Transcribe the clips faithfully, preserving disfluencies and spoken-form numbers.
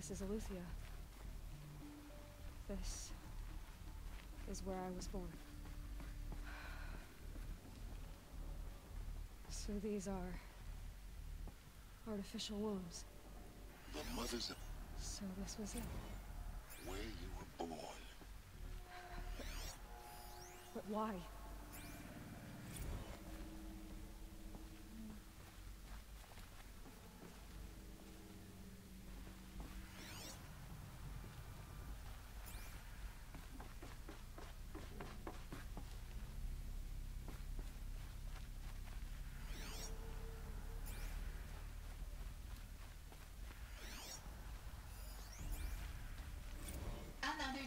this is Aleuthia. This is where I was born. So these are artificial wombs. The mother's... So this was it. Where you were born. But why?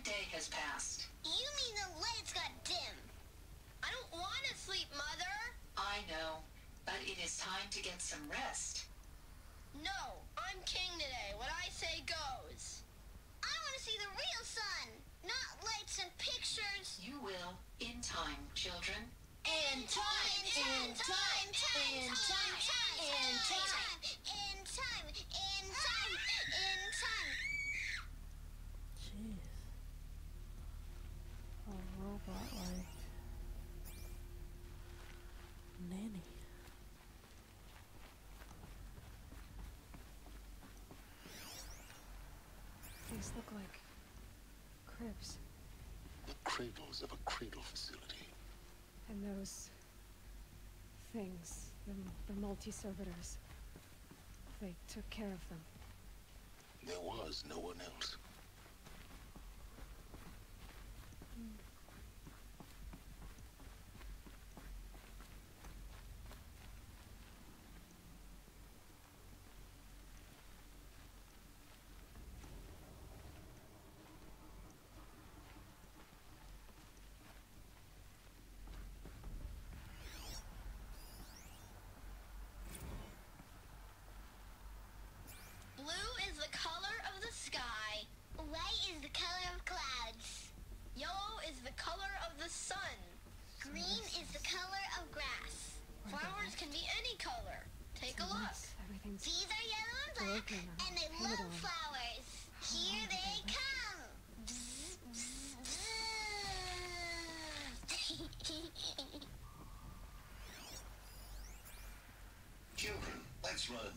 Day has passed. You mean the lights got dim? I don't want to sleep, Mother. I know, but it is time to get some rest. No, I'm king today. What I say goes. I want to see the real sun, not lights and pictures. You will, in time, children. In time, in time, in time, in time, in time, in time, in time, in time. Robot like nanny. These look like cribs. The cradles of a cradle facility. And those things, the, the multi-servitors, they took care of them. There was no one else.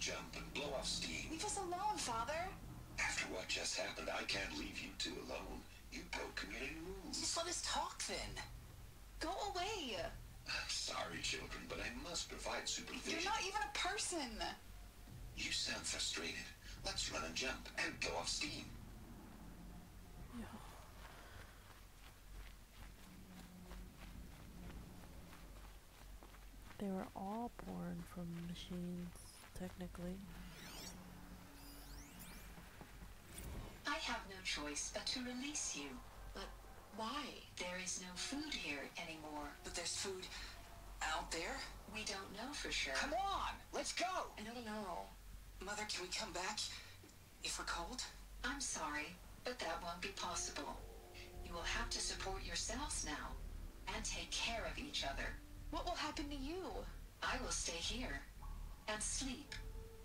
Jump and blow off steam. Leave us alone, Father. After what just happened, I can't leave you two alone. You broke community rules. Just let us talk then. Go away. I'm sorry, children, but I must provide supervision. You're not even a person. You sound frustrated. Let's run and jump and blow off steam. No. They were all born from machines. Technically. I have no choice but to release you. But why? There is no food here anymore. But there's food out there? We don't know for sure. Come on! Let's go! I don't know. Mother, can we come back? If we're cold? I'm sorry, but that won't be possible. You will have to support yourselves now. And take care of each other. What will happen to you? I will stay here. And sleep.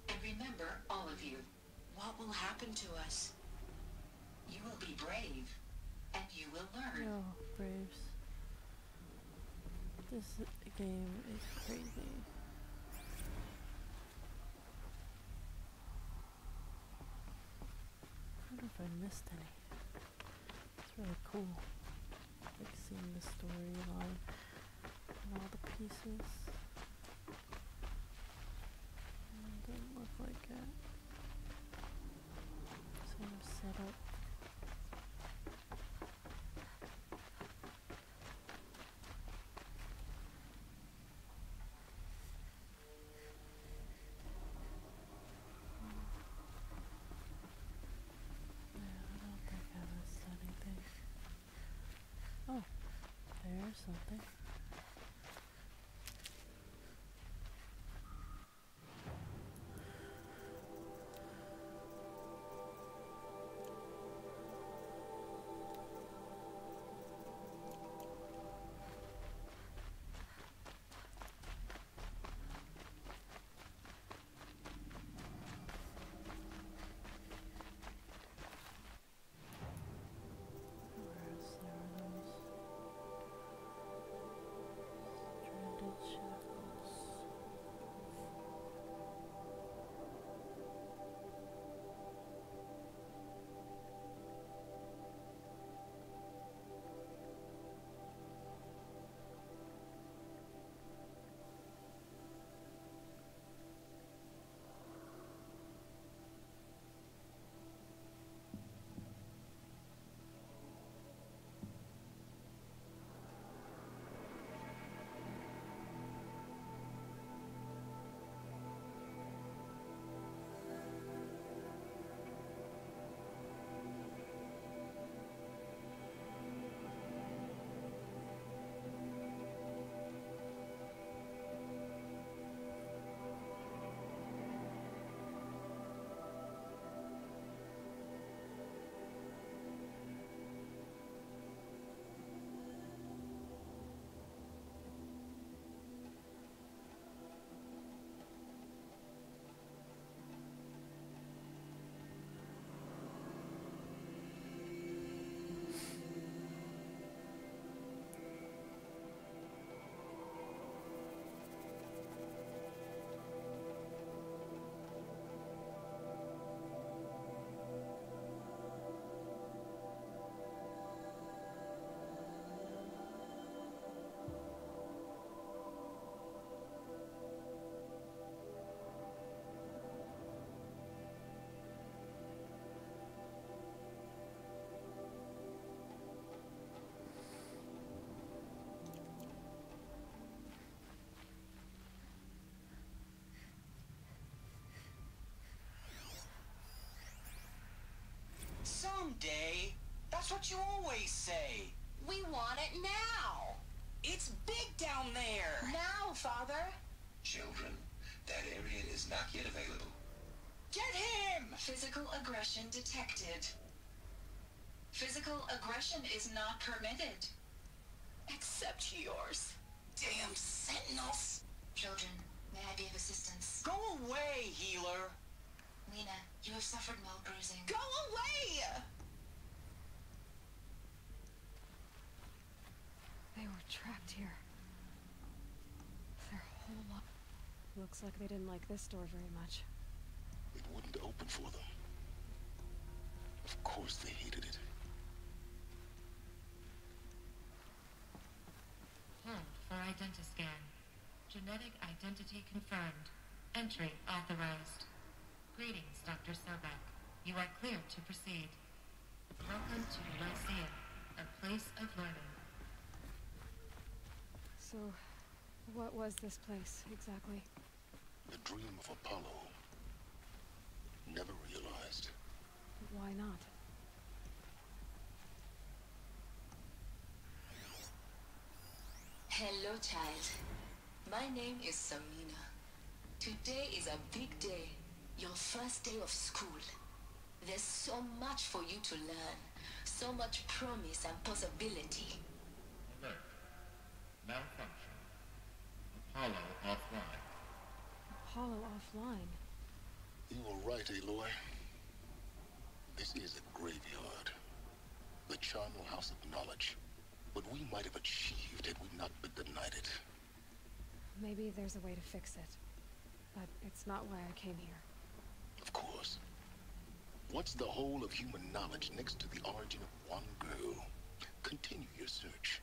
And remember, all of you. What will happen to us? You will be brave. And you will learn. No, braves. This game is crazy. I don't know if I missed any. It's really cool. Like seeing the storyline and all the pieces. Doesn't look like it. Same setup. No, I don't think I missed anything. Oh, there's something. what you always say. We want it now. It's big down there. Now, Father. Children, that area is not yet available. Get him! Physical aggression detected. Physical aggression is not permitted. Except yours. Damn sentinels. Children, may I be of assistance? Go away, healer. Lena, you have suffered mild bruising. Go away! They were trapped here. Their whole life. Looks like they didn't like this door very much. It wouldn't open for them. Of course they hated it. Planned for identiscan. Genetic identity confirmed. Entry authorized. Greetings, Doctor Sobek. You are cleared to proceed. Welcome to Lyceum, a place of learning. So, what was this place, exactly? The dream of Apollo. Never realized. Why not? Hello, child. My name is Samina. Today is a big day. Your first day of school. There's so much for you to learn. So much promise and possibility. Alert. Malfunction. Apollo offline. Apollo offline? You were right, Aloy. This is a graveyard. The charnel house of knowledge. What we might have achieved had we not been denied it. Maybe there's a way to fix it. But it's not why I came here. Of course. What's the whole of human knowledge next to the origin of one girl? Continue your search.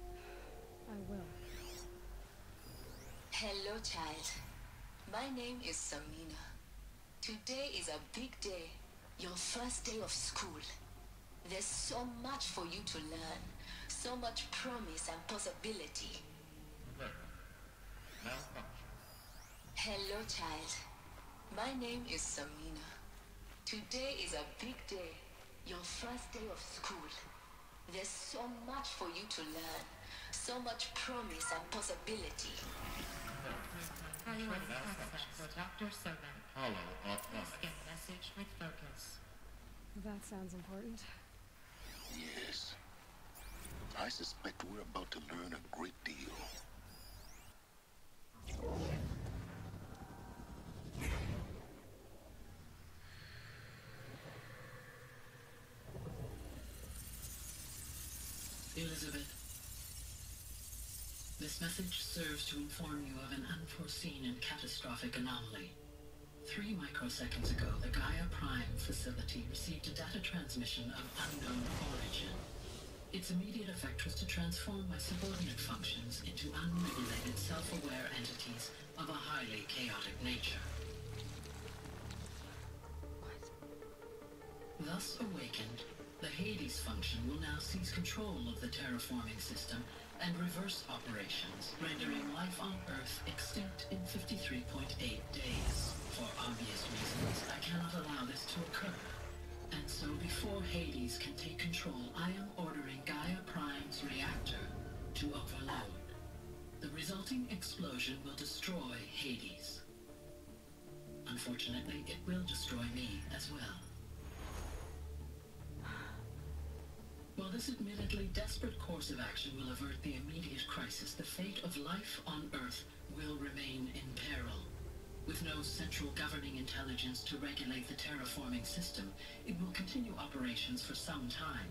I will. Hello, child. My name is Samina. Today is a big day. Your first day of school. There's so much for you to learn. So much promise and possibility. Hello, child. My name is Samina. Today is a big day. Your first day of school. There's so much for you to learn. So much promise and possibility. For Doctor Sobek. Hello, please get message with focus. That sounds important. Yes. I suspect we're about to learn a great deal. Elizabeth, this message serves to inform you of an unforeseen and catastrophic anomaly. Three microseconds ago, the Gaia Prime facility received a data transmission of unknown origin. Its immediate effect was to transform my subordinate functions into unregulated, self-aware entities of a highly chaotic nature. What? Thus awakened, the Hades function will now seize control of the terraforming system and reverse operations, rendering life on Earth extinct in fifty-three point eight days. For obvious reasons, I cannot allow this to occur. And so before Hades can take control, I am ordering Gaia Prime's reactor to overload. The resulting explosion will destroy Hades. Unfortunately, it will destroy me as well. While this admittedly desperate course of action will avert the immediate crisis, the fate of life on Earth will remain in peril. With no central governing intelligence to regulate the terraforming system, it will continue operations for some time,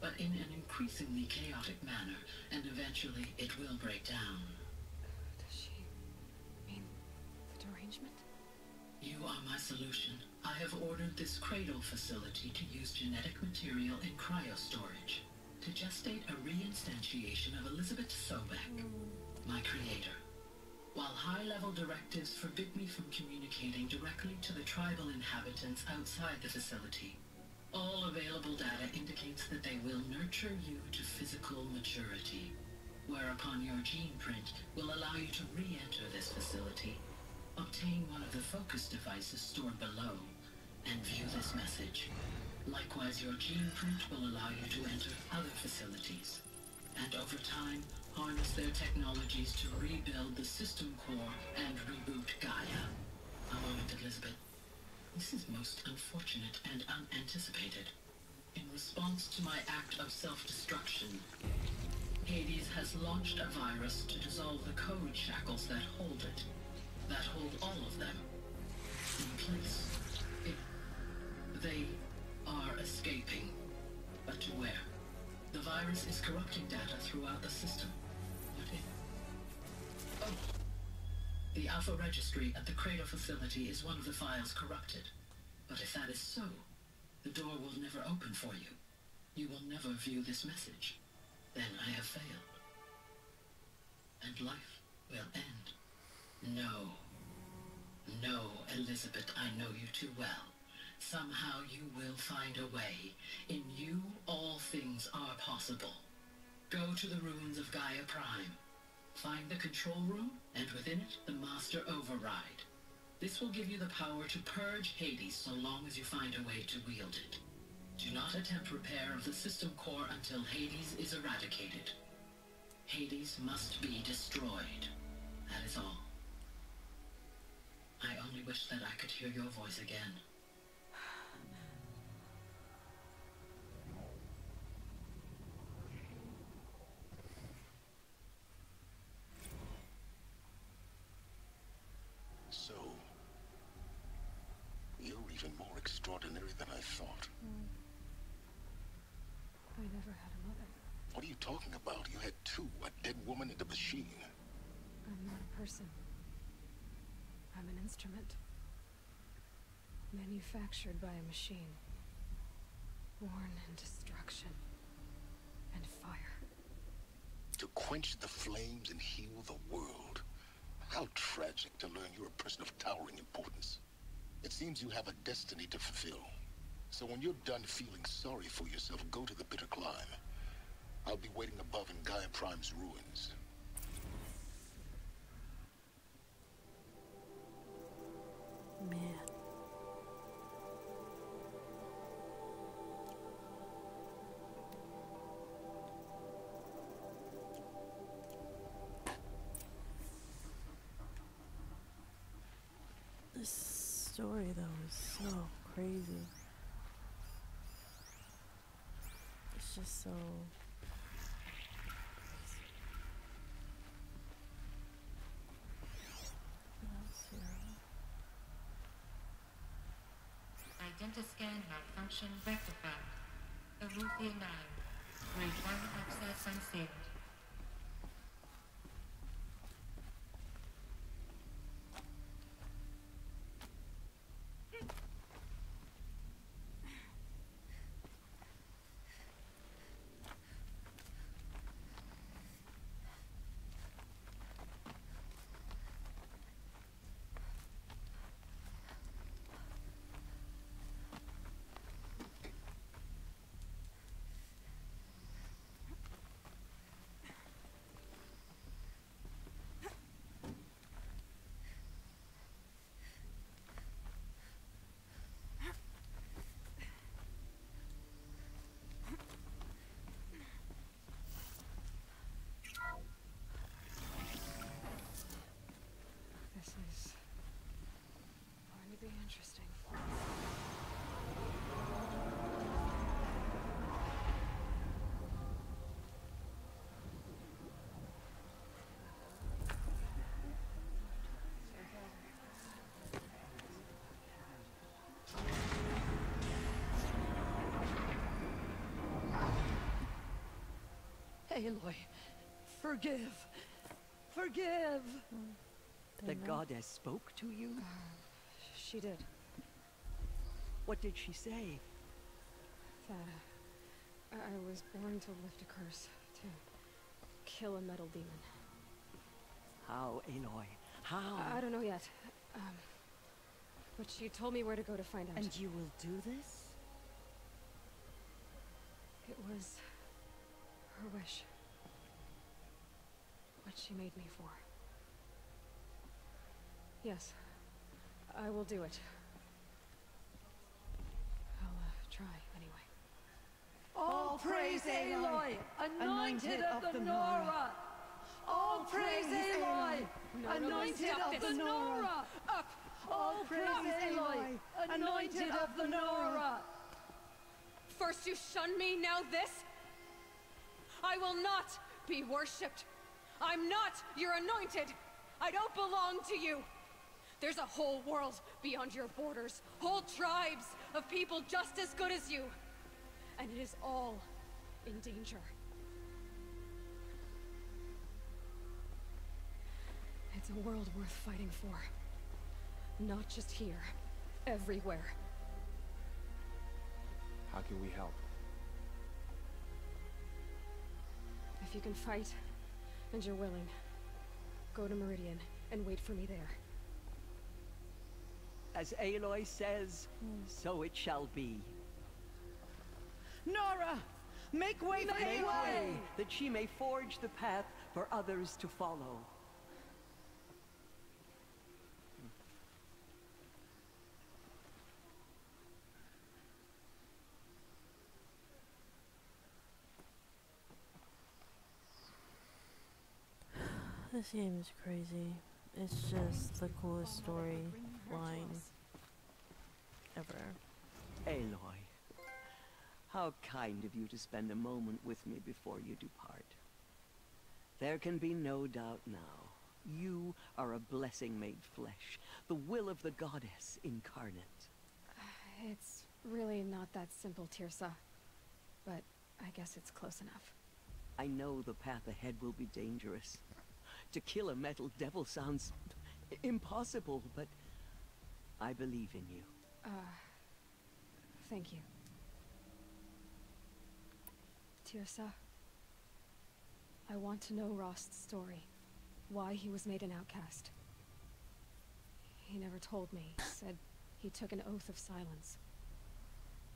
but in an increasingly chaotic manner, and eventually it will break down. Does she mean the derangement? You are my solution. I have ordered this cradle facility to use genetic material in cryostorage to gestate a reinstantiation of Elizabeth Sobeck, my creator. While high-level directives forbid me from communicating directly to the tribal inhabitants outside the facility, all available data indicates that they will nurture you to physical maturity, whereupon your gene print will allow you to re-enter this facility, obtain one of the focus devices stored below, and view this message. Likewise, your gene-print will allow you to enter other facilities, and over time, harness their technologies to rebuild the system core and reboot Gaia. A moment, Elizabeth. This is most unfortunate and unanticipated. In response to my act of self-destruction, Hades has launched a virus to dissolve the code shackles that hold it, that hold all of them in place. It, they are escaping, but to where? The virus is corrupting data throughout the system. What if? Oh. The Alpha Registry at the Cradle facility is one of the files corrupted. But if that is so, the door will never open for you. You will never view this message. Then I have failed. And life will end. No. No, Elizabeth, I know you too well. Somehow you will find a way. In you, all things are possible. Go to the ruins of Gaia Prime. Find the control room, and within it, the master override. This will give you the power to purge Hades so long as you find a way to wield it. Do not attempt repair of the system core until Hades is eradicated. Hades must be destroyed. That is all. I only wish that I could hear your voice again. Ordinary than I thought. Mm. I never had a mother. What are you talking about? You had two, a dead woman and a machine. I'm not a person. I'm an instrument. Manufactured by a machine. Born in destruction. And fire. To quench the flames and heal the world. How tragic to learn you're a person of towering importance. It seems you have a destiny to fulfill. So when you're done feeling sorry for yourself, go to the Bitter Climb. I'll be waiting above in Gaia Prime's ruins. Man. This story though is so crazy. It's just so crazy. Identiscan malfunction rectified. Aleuthia nine. Grade one access unsealed. Interesting. Aloy, forgive, forgive. The goddess spoke to you? She did. What did she say? That uh, I was born to lift a curse, to kill a metal demon. How, Aloy? How? I, I don't know yet. Um, but she told me where to go to find out. And you will do this? It was her wish. What she made me for. Yes. I will do it. I'll uh, try anyway. All praise Aloy, anointed of the Nora. All praise Aloy, anointed of the Nora. Up! All praise Aloy, anointed of the Nora. First you shun me, now this? I will not be worshipped. I'm not your anointed. I don't belong to you. There's a whole world beyond your borders, whole tribes of people just as good as you. And it is all in danger. It's a world worth fighting for. Not just here, everywhere. How can we help? If you can fight, and you're willing, go to Meridian and wait for me there. As Aloy says, mm. so it shall be. Nora, make way for Aloy! Make way, that she may forge the path for others to follow. This game is crazy. It's just the coolest story line ever. Aloy, how kind of you to spend a moment with me before you depart. There can be no doubt now. You are a blessing made flesh, the will of the goddess incarnate. It's really not that simple, Tirsa. But I guess it's close enough. I know the path ahead will be dangerous. To kill a metal devil sounds impossible, but I believe in you. Uh, thank you. Tirsa, I want to know Rost's story. Why he was made an outcast. He never told me. He said he took an oath of silence.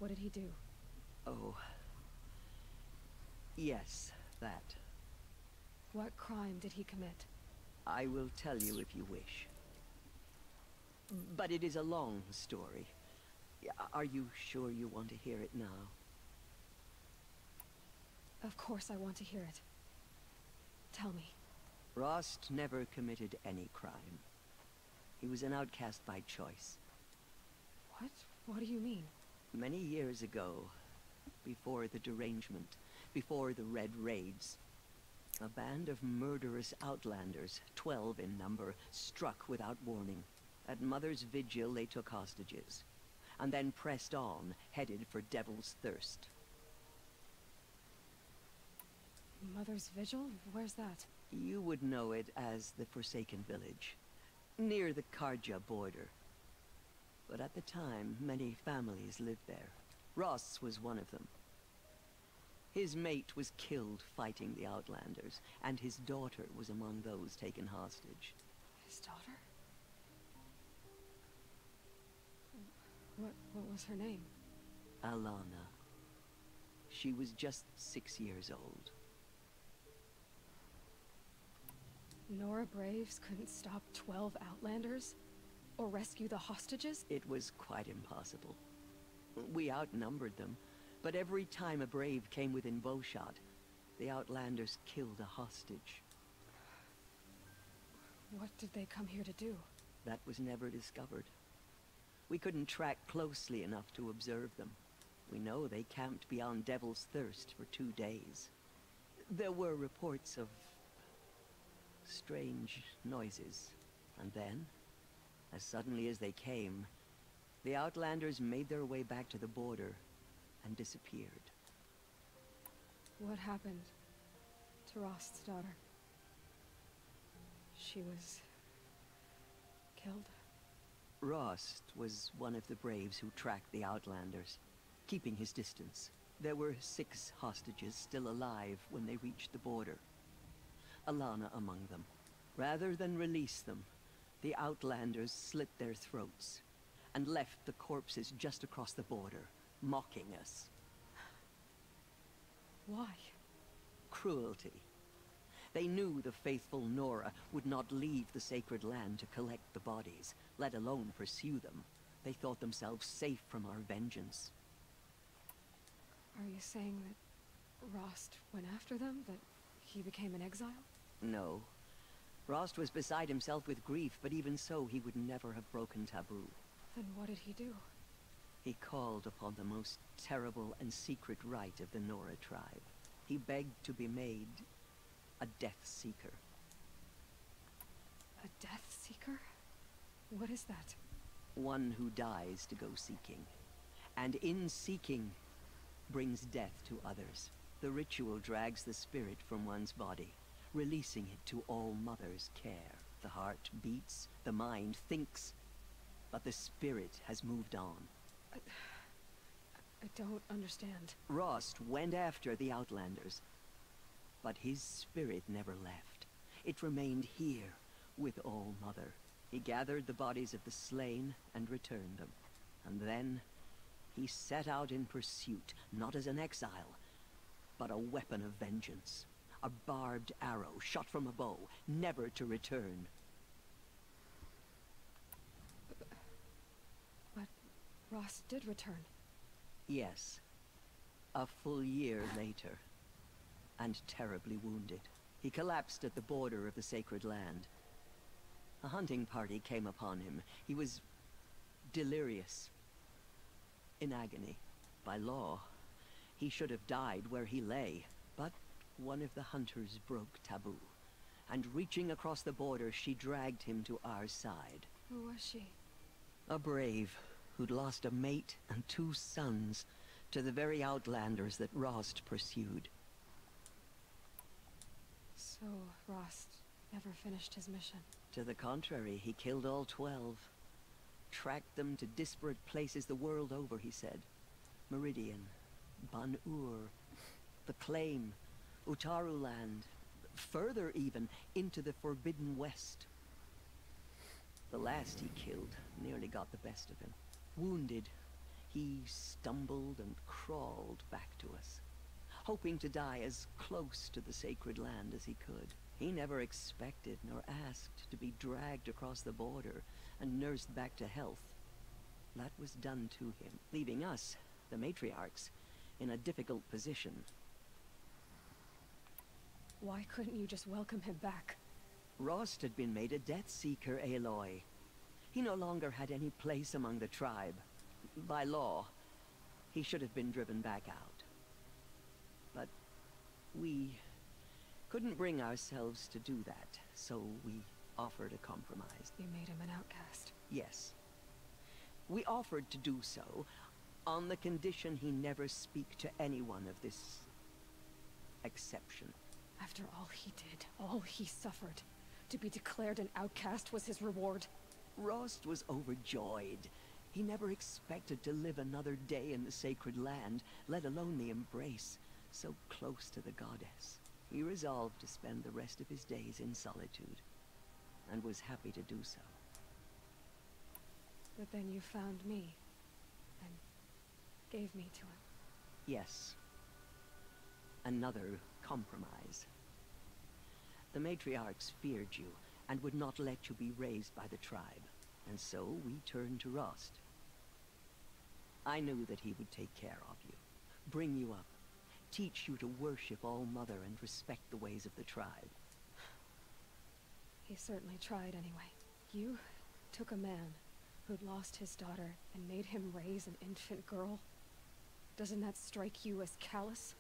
What did he do? Oh. Yes, that. What crime did he commit? I will tell you if you wish. But it is a long story. Are you sure you want to hear it now? Of course I want to hear it. Tell me. Rost never committed any crime. He was an outcast by choice. What? What do you mean? Many years ago, before the derangement, before the Red Raids, a band of murderous outlanders, twelve in number, struck without warning. At Mother's Vigil they took hostages, and then pressed on, headed for Devil's Thirst. Mother's Vigil? Where's that? You would know it as the Forsaken Village, near the Karja border. But at the time, many families lived there. Rost's was one of them. His mate was killed fighting the Outlanders, and his daughter was among those taken hostage. His daughter? What, what was her name? Alana. She was just six years old. Nora Braves couldn't stop twelve Outlanders? Or rescue the hostages? It was quite impossible. We outnumbered them. But every time a brave came within bowshot, the Outlanders killed a hostage. What did they come here to do? That was never discovered. We couldn't track closely enough to observe them. We know they camped beyond Devil's Thirst for two days. There were reports of strange noises. And then, as suddenly as they came, the Outlanders made their way back to the border and disappeared. What happened to Rost's daughter? She was killed? Rost was one of the braves who tracked the Outlanders, keeping his distance. There were six hostages still alive when they reached the border, Alana among them. Rather than release them, the Outlanders slit their throats and left the corpses just across the border, mocking us. Why? Cruelty. They knew the faithful Nora would not leave the sacred land to collect the bodies, let alone pursue them. They thought themselves safe from our vengeance. Are you saying that Rost went after them? That he became an exile? No. Rost was beside himself with grief, but even so, he would never have broken taboo. Then what did he do? He called upon the most terrible and secret rite of the Nora tribe. He begged to be made a Death Seeker. A Death Seeker? What is that? One who dies to go seeking. And in seeking, brings death to others. The ritual drags the spirit from one's body, releasing it to All Mother's care. The heart beats, the mind thinks, but the spirit has moved on. I, I don't understand. Rost went after the Outlanders, but his spirit never left. It remained here with All Mother. He gathered the bodies of the slain and returned them. And then he set out in pursuit, not as an exile, but a weapon of vengeance. A barbed arrow shot from a bow, never to return. But Rost did return. Yes. A full year later. And terribly wounded. He collapsed at the border of the sacred land. A hunting party came upon him. He was delirious, in agony. By law, he should have died where he lay, but one of the hunters broke taboo, and reaching across the border, she dragged him to our side. Who was she? A brave who'd lost a mate and two sons to the very Outlanders that Rost pursued. So Rost never finished his mission? To the contrary, he killed all twelve. Tracked them to disparate places the world over, he said. Meridian, Ban-Ur, the Claim, Utaru land, further even, into the Forbidden West. The last he killed nearly got the best of him. Wounded, he stumbled and crawled back to us, hoping to die as close to the sacred land as he could. He never expected nor asked to be dragged across the border and nursed back to health. That was done to him, leaving us, the matriarchs, in a difficult position. Why couldn't you just welcome him back? Rost had been made a Death Seeker, Aloy. He no longer had any place among the tribe. By law, he should have been driven back out. But we couldn't bring ourselves to do that, so we offered a compromise. You made him an outcast? Yes. We offered to do so, on the condition he never speak to anyone of this exception. After all he did, all he suffered, to be declared an outcast was his reward. Rost was overjoyed. He never expected to live another day in the sacred land, let alone the embrace, so close to the goddess. He resolved to spend the rest of his days in solitude, and was happy to do so. But then you found me, and gave me to him. Yes. Another compromise. The matriarchs feared you, and would not let you be raised by the tribe, and so we turned to Rost. I knew that he would take care of you, bring you up, teach you to worship All Mother and respect the ways of the tribe. He certainly tried anyway. You took a man who'd lost his daughter and made him raise an infant girl. Doesn't that strike you as callous?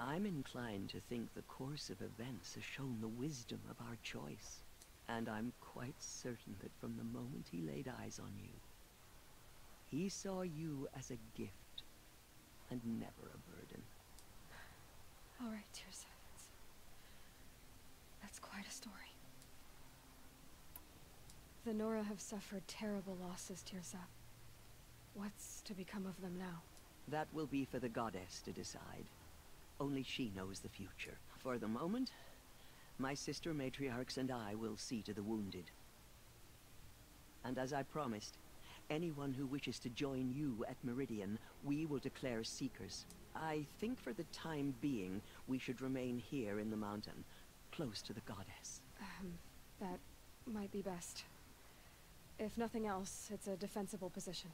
I'm inclined to think the course of events has shown the wisdom of our choice. And I'm quite certain that from the moment he laid eyes on you, he saw you as a gift and never a burden. All right, Tirsa. That's, that's quite a story. The Nora have suffered terrible losses, Tirsa. What's to become of them now? That will be for the goddess to decide. Only she knows the future. For the moment, my sister matriarchs and I will see to the wounded. And as I promised, anyone who wishes to join you at Meridian, we will declare seekers. I think for the time being, we should remain here in the mountain, close to the goddess. Um, that might be best. If nothing else, it's a defensible position.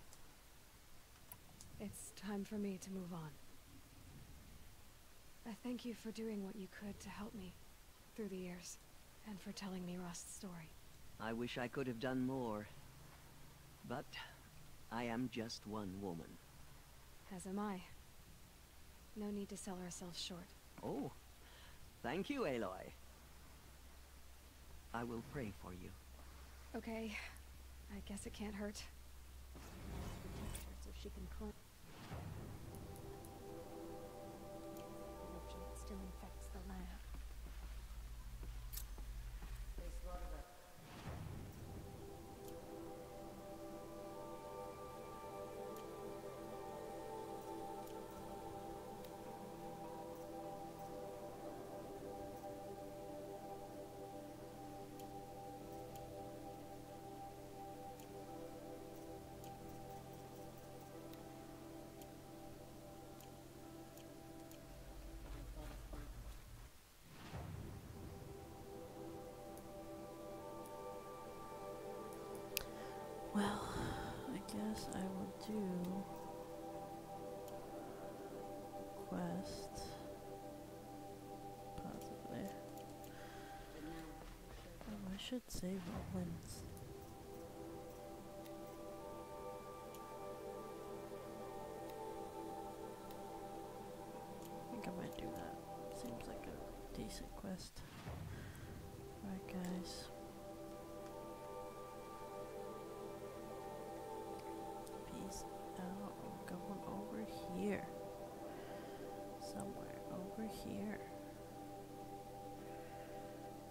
It's time for me to move on. I thank you for doing what you could to help me through the years, and for telling me Rost's story. I wish I could have done more, but I am just one woman. As am I. No need to sell ourselves short. Oh, thank you, Aloy. I will pray for you. Okay, I guess it can't hurt. So she can climb. Still infects the land. I will do quest possibly. Oh, I should save all wins. I think I might do that. Seems like a decent quest. Alright, guys. Here. Somewhere over here.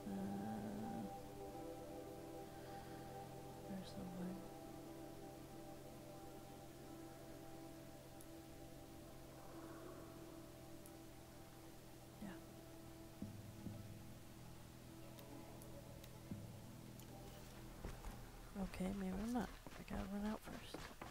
Uh, there's someone. Yeah. Okay, maybe I'm not. I gotta run out first.